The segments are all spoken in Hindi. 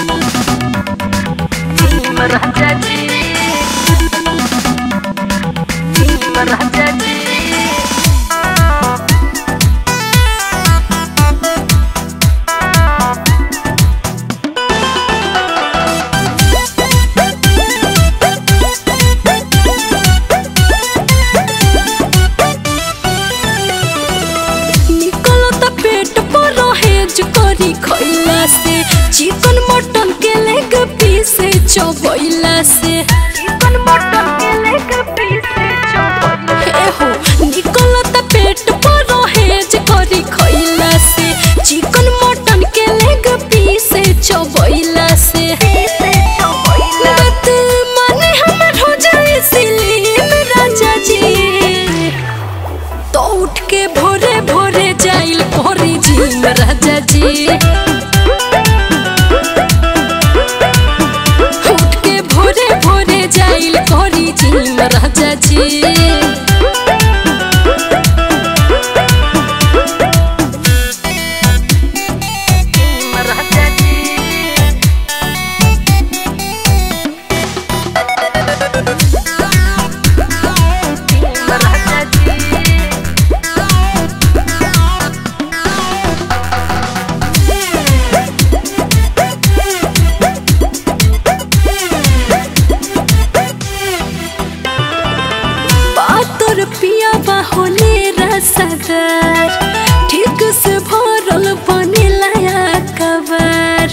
जिम राजा जी, जिम राजा जी। चिकन मटन के लेग पीस चबैला से, चिकन मटन के लेग पीस चबैला से, एहो निकलत पेट पर रहेज करी खइला से, चिकन मटन के लेग पीस चबैला से, मत माने हमर हो जाए जिम राजा जी। तो उठ के भोरे भोरे जाइल करी जिम राजा जी, जिम राजा जी। होले रसदार ठीक से भरल बने लाया कबर,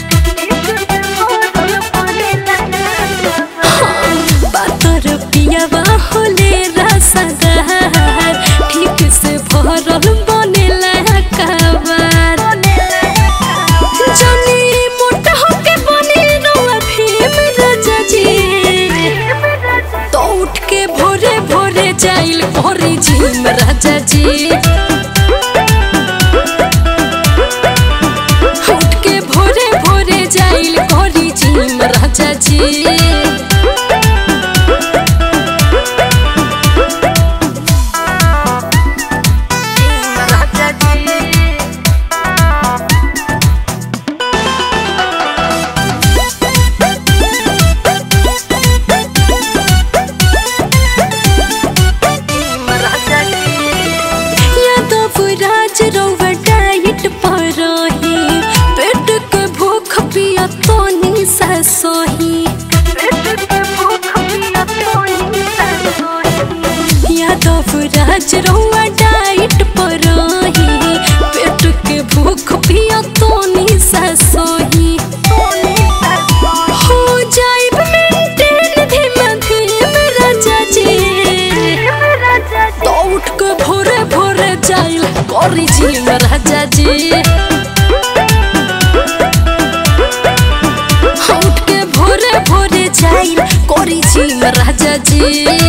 पातर पियावा होले रसदार ठीक से भरल बने लाया कबर, जनी मोटा होके बने रोआ भीम राजा जी। तो उठ के भोरे भोरे जाइल करी जिम राजा जी, उठ के भोरे भोरे जाइल करी जिम राजा जी। पेट के भूख पिया तो निशा सोही, यादव राज रउआ डाइट पर रही, पेट के भूख पिया तो निशा सोही, हो जाइब मेंटेन धीमा धीम राजा जी। तो उठ के भोरे भोरे जाइल करी जिम राजा जी, जिम राजा जी।